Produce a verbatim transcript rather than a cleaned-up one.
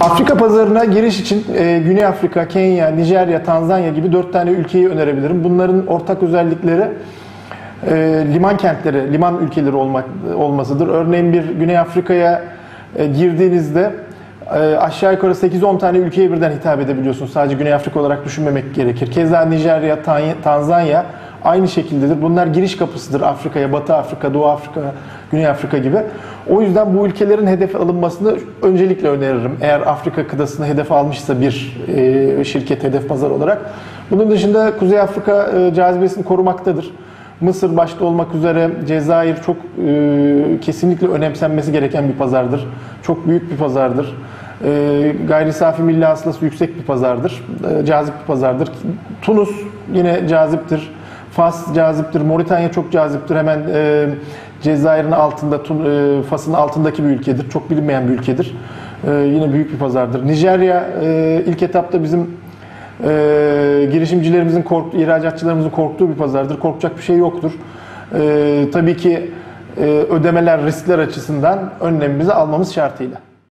Afrika pazarına giriş için e, Güney Afrika, Kenya, Nijerya, Tanzanya gibi dört tane ülkeyi önerebilirim. Bunların ortak özellikleri e, liman kentleri, liman ülkeleri olmak, olmasıdır. Örneğin bir Güney Afrika'ya e, girdiğinizde e, aşağı yukarı sekiz on tane ülkeye birden hitap edebiliyorsunuz. Sadece Güney Afrika olarak düşünmemek gerekir. Keza Nijerya, Tanzanya aynı şekildedir. Bunlar giriş kapısıdır Afrika'ya, Batı Afrika, Doğu Afrika, Güney Afrika gibi. O yüzden bu ülkelerin hedef alınmasını öncelikle öneririm. Eğer Afrika kıtasını hedef almışsa bir şirket hedef pazar olarak. Bunun dışında Kuzey Afrika cazibesini korumaktadır. Mısır başta olmak üzere Cezayir çok kesinlikle önemsenmesi gereken bir pazardır. Çok büyük bir pazardır. Gayri safi milli hasılası yüksek bir pazardır. Cazip bir pazardır. Tunus yine caziptir. Fas caziptir, Moritanya çok caziptir. Hemen e, Cezayir'in altında, e, Fas'ın altındaki bir ülkedir. Çok bilinmeyen bir ülkedir. E, yine büyük bir pazardır. Nijerya e, ilk etapta bizim e, girişimcilerimizin, korktu, ihracatçılarımızın korktuğu bir pazardır. Korkacak bir şey yoktur. E, tabii ki e, ödemeler, riskler açısından önlemimizi almamız şartıyla.